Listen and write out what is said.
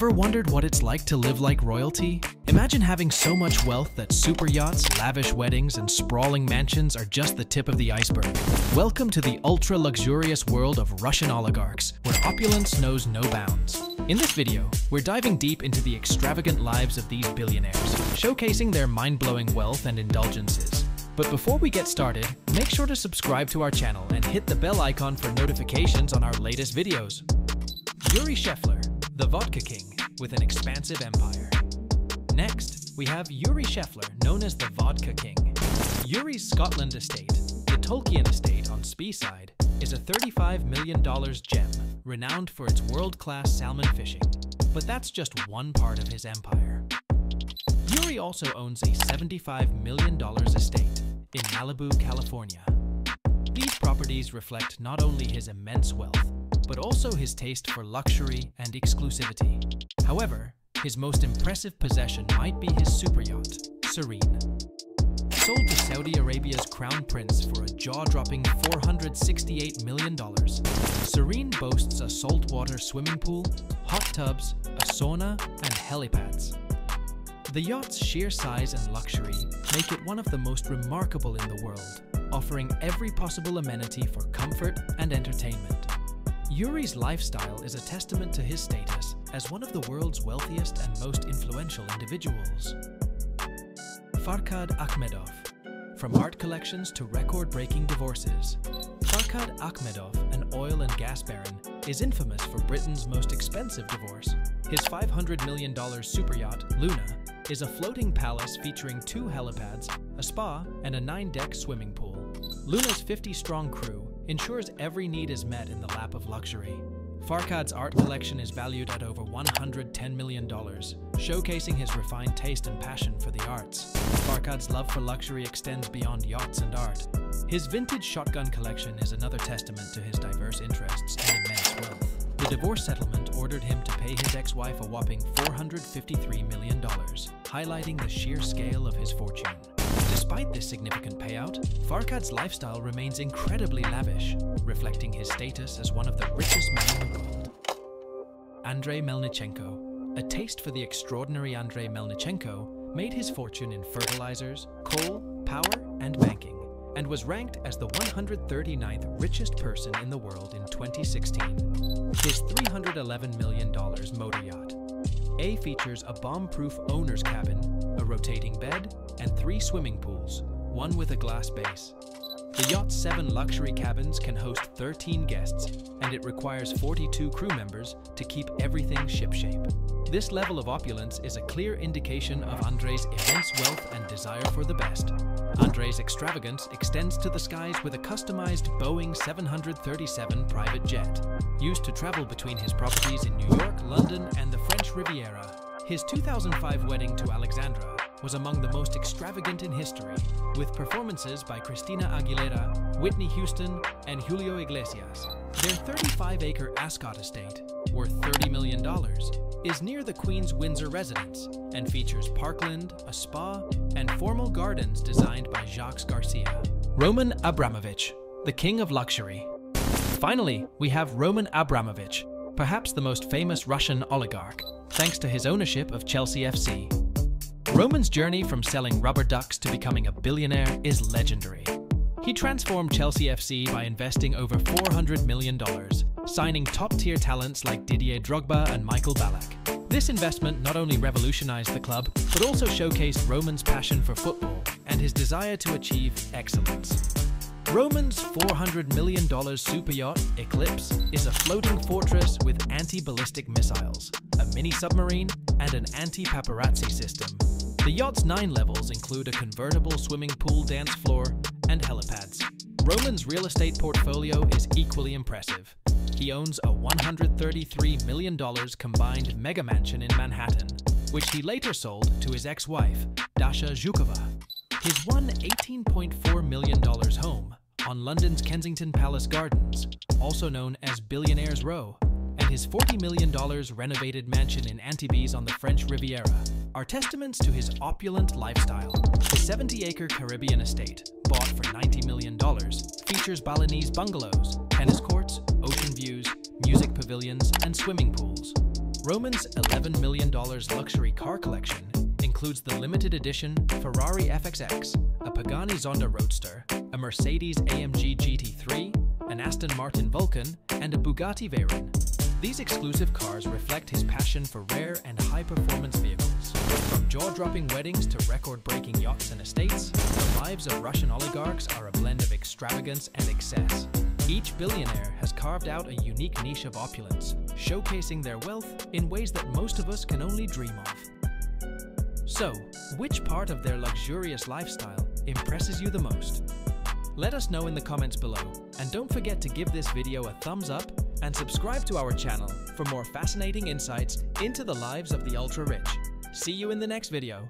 Ever wondered what it's like to live like royalty? Imagine having so much wealth that super yachts, lavish weddings, and sprawling mansions are just the tip of the iceberg. Welcome to the ultra-luxurious world of Russian oligarchs, where opulence knows no bounds. In this video, we're diving deep into the extravagant lives of these billionaires, showcasing their mind-blowing wealth and indulgences. But before we get started, make sure to subscribe to our channel and hit the bell icon for notifications on our latest videos. Yuri Shefler, the vodka king with an expansive empire. Next, we have Yuri Shefler, known as the Vodka King. Yuri's Scotland estate, the Tolkien Estate on Speyside, is a $35 million gem, renowned for its world-class salmon fishing. But that's just one part of his empire. Yuri also owns a $75 million estate in Malibu, California. These properties reflect not only his immense wealth, but also his taste for luxury and exclusivity. However, his most impressive possession might be his superyacht, Serene. Sold to Saudi Arabia's Crown Prince for a jaw-dropping $468 million, Serene boasts a saltwater swimming pool, hot tubs, a sauna, and helipads. The yacht's sheer size and luxury make it one of the most remarkable in the world, offering every possible amenity for comfort and entertainment. Yuri's lifestyle is a testament to his status as one of the world's wealthiest and most influential individuals. Farkhad Akhmedov. From art collections to record-breaking divorces, Farkhad Akhmedov, an oil and gas baron, is infamous for Britain's most expensive divorce. His $500 million superyacht, Luna, is a floating palace featuring two helipads, a spa, and a 9-deck swimming pool. Luna's 50-strong crew ensures every need is met in the lap of luxury. Farkhad's art collection is valued at over $110 million, showcasing his refined taste and passion for the arts. Farkhad's love for luxury extends beyond yachts and art. His vintage shotgun collection is another testament to his diverse interests and immense wealth. The divorce settlement ordered him to pay his ex-wife a whopping $453 million, highlighting the sheer scale of his fortune. Despite this significant payout, Farkhad's lifestyle remains incredibly lavish, reflecting his status as one of the richest men in the world. Andrey Melnichenko. A taste for the extraordinary Andrey Melnichenko made his fortune in fertilizers, coal, power, and banking, and was ranked as the 139th richest person in the world in 2016. His $311 million motor yacht, A, features a bomb-proof owner's cabin, a rotating bed, and 3 swimming pools, one with a glass base. The yacht's 7 luxury cabins can host 13 guests, and it requires 42 crew members to keep everything shipshape. This level of opulence is a clear indication of Andrey's immense wealth and desire for the best. Andrey's extravagance extends to the skies with a customized Boeing 737 private jet, used to travel between his properties in New York, London, and the French Riviera. His 2005 wedding to Alexandra was among the most extravagant in history, with performances by Christina Aguilera, Whitney Houston, and Julio Iglesias. Their 35-acre Ascot estate, worth $30 million, is near the Queen's Windsor residence and features parkland, a spa, and formal gardens designed by Jacques Garcia. Roman Abramovich, the king of luxury. Finally, we have Roman Abramovich, perhaps the most famous Russian oligarch, thanks to his ownership of Chelsea FC. Roman's journey from selling rubber ducks to becoming a billionaire is legendary. He transformed Chelsea FC by investing over $400 million, signing top-tier talents like Didier Drogba and Michael Ballack. This investment not only revolutionized the club, but also showcased Roman's passion for football and his desire to achieve excellence. Roman's $400 million superyacht, Eclipse, is a floating fortress with anti-ballistic missiles, a mini-submarine, and an anti-paparazzi system. The yacht's 9 levels include a convertible swimming pool, dance floor, and helipads. Roman's real estate portfolio is equally impressive. He owns a $133 million combined mega mansion in Manhattan, which he later sold to his ex-wife, Dasha Zhukova. His one $18.4 million home on London's Kensington Palace Gardens, also known as Billionaires Row, and his $40 million renovated mansion in Antibes on the French Riviera are testaments to his opulent lifestyle. His 70-acre Caribbean estate, bought for $90 million, features Balinese bungalows, tennis courts, ocean views, music pavilions, and swimming pools. Roman's $11 million luxury car collection includes the limited edition Ferrari FXX, a Pagani Zonda Roadster, a Mercedes-AMG GT3, an Aston Martin Vulcan, and a Bugatti Veyron. These exclusive cars reflect his passion for rare and high-performance vehicles. From jaw-dropping weddings to record-breaking yachts and estates, the lives of Russian oligarchs are a blend of extravagance and excess. Each billionaire has carved out a unique niche of opulence, showcasing their wealth in ways that most of us can only dream of. So, which part of their luxurious lifestyle impresses you the most? Let us know in the comments below, and don't forget to give this video a thumbs up and subscribe to our channel for more fascinating insights into the lives of the ultra-rich. See you in the next video!